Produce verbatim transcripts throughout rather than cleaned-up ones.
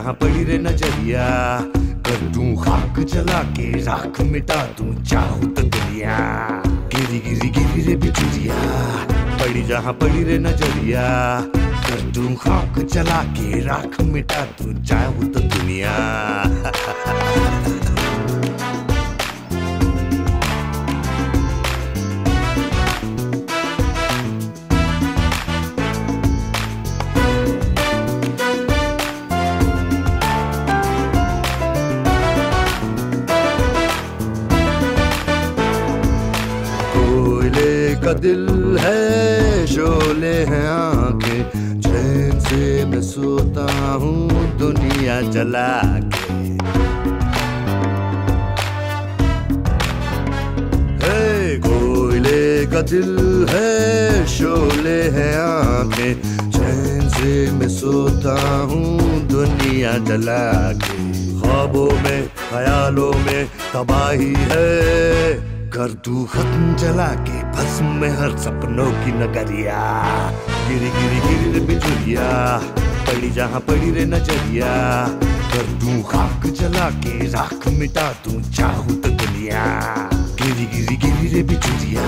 यहाँ पड़ी रे नजरिया, कर दूं खाक जला के राख मिटा दूं चाहूं तो दुनिया। गिरी गिरी गिरी रे बिजुरिया, पड़ी जहाँ पड़ी रे नजरिया, कर दूं खाक जला के राख मिटा दूं चाहूं तो दुनिया। का दिल है, शोले हैं आंखें, चैन से मैं सोता हूँ दुनिया जला के। हे कोयले का दिल है, शोले हैं आंखें, चैन से मैं सोता हूँ दुनिया जला के। ख्वाबों में ख्यालों में तबाही है, कर दूं खत्म जला के भस्म में हर सपनों की नगरिया। गिरी गिरी गिरी रे बिजुरिया, पड़ी जहाँ पड़ी रे नजरिया, कर दूं खाक जला के राख मिटा दूं चाहूं तो दुनिया। गिरी गिरी गिरी रे बिजुरिया,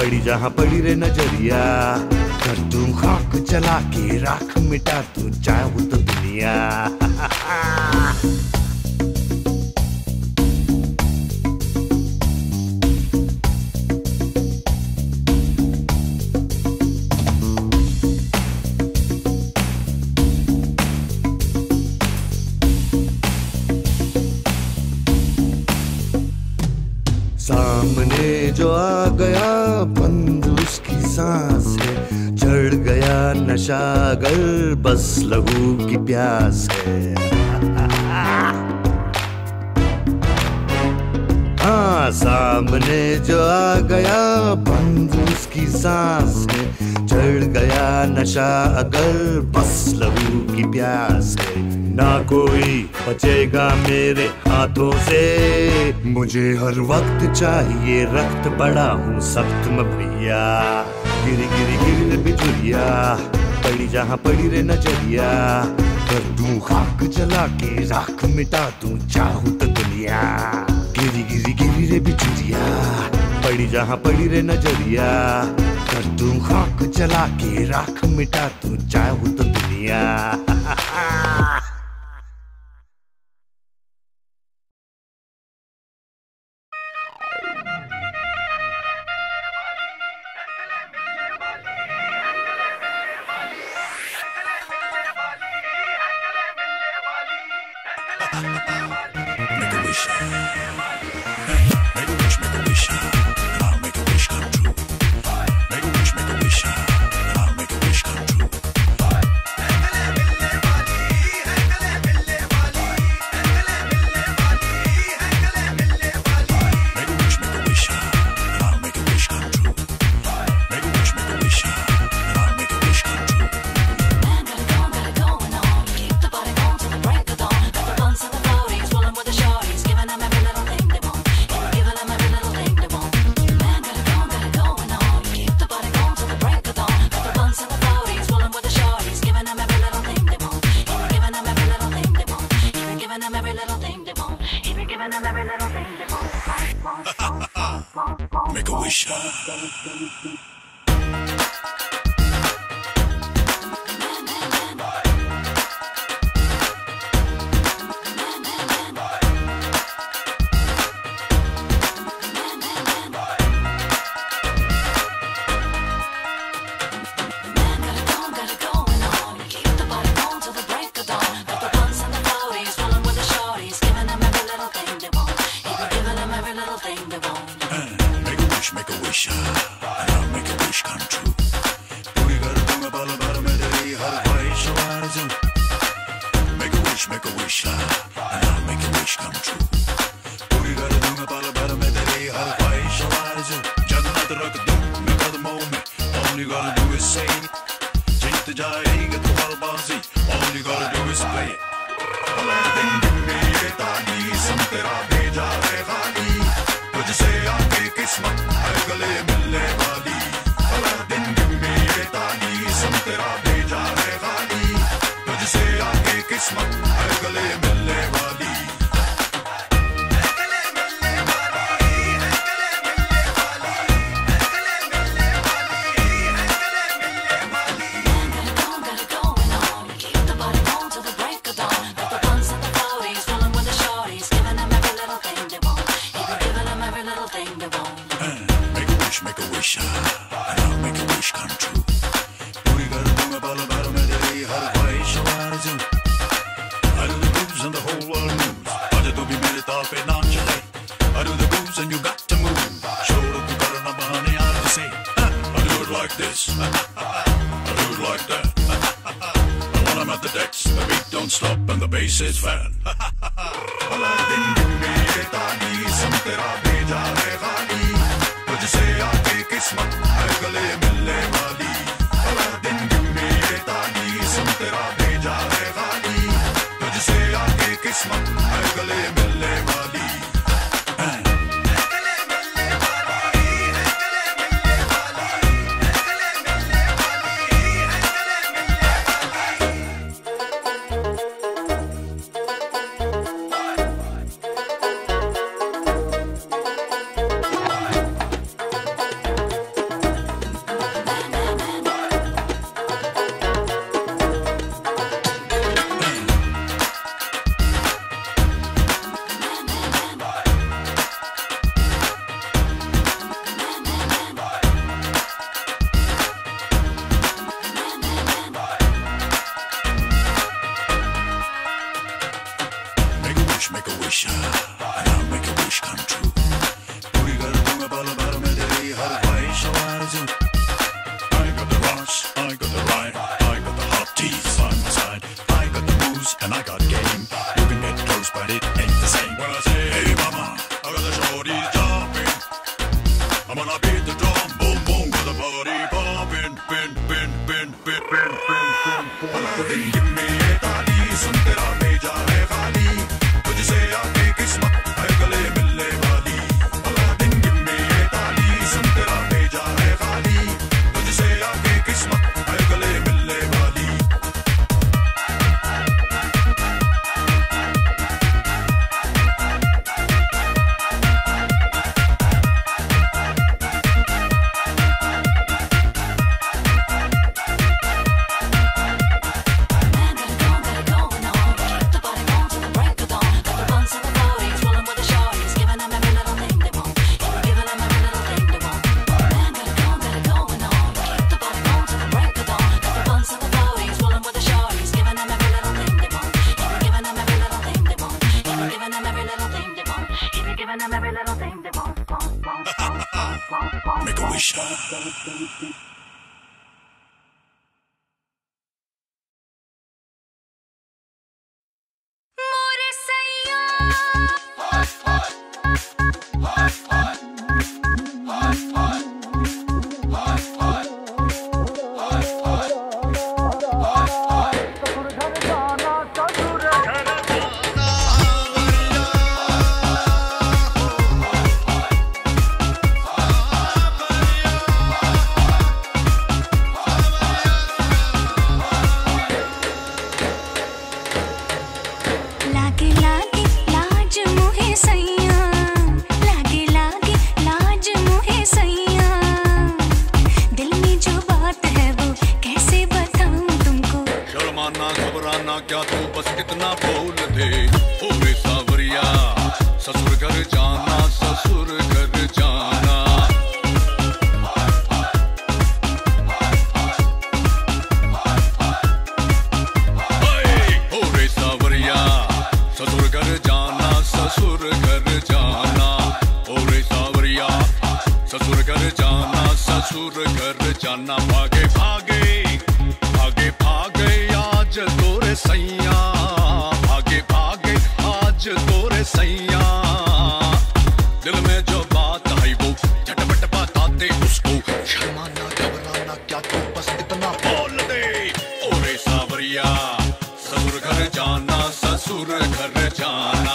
पड़ी जहाँ पड़ी रे नजरिया, कर दूं खाक जला के राख मिटा दूं चाहूं तो दुनिया। सामने जो आ गया बंद उसकी सांस है, चढ़ गया नशा गर बस लहू की प्यास है। हाँ, सामने जो आ गया बंद उसकी सांस है, चढ़ गया नशा अगर बस लहू की प्यास है। ना कोई बचेगा मेरे हाथों से, मुझे हर वक्त चाहिए रक्त, बड़ा हूँ सख्त मैं भैया। गिरी गिरी गिरी रे बिजुरिया, पड़ी जहाँ पड़ी रे नजरिया, कर दूं खाक जला के राख मिटा दूं चाहूं तो दुनिया। गिरी गिरी गिरी रे बिजुरिया, पड़ी जहाँ पड़ी रे नजरिया, कर दूं खाक जला के राख मिटा दूं चाहूं तो दुनिया। Make a wish. Let's go. says fan. Make a wish, and I'll make a wish come true. पूरी कर दूँगा पल भर में तेरी हर ख्वाहिश आरज़ू. I got the rush, I got the ride, I got the hot tease by my side. I got the moves and I got game. You can get close, but it ain't the same. When I say, hey mama, I got the shorties jumping. I'm gonna beat the drum, boom boom, got the party pumping, pin pin pin pin pin pin pin pin. When I think give me a ताली, सुन तेरा भेजा है खाली. Make a wish. Ore Saawariya. क्या तू बस कितना बोल दे ओरे सावरिया, ससुर घर जाना, ससुर घर जाना. ओरे सावरिया, ससुर घर जाना, ससुर घर जाना. ओरे सावरिया, ससुर घर जाना, ससुर घर जाना. भागे भागे भागे भागे आज तोरे सैया, भागे भागे आज तोरे सैया. दिल में जो बात है वो झटपट बताते उसको, शर्माना घबराना क्या तू बस इतना बोल दे ओरे सावरिया, ससुर घर जाना, ससुर घर जाना.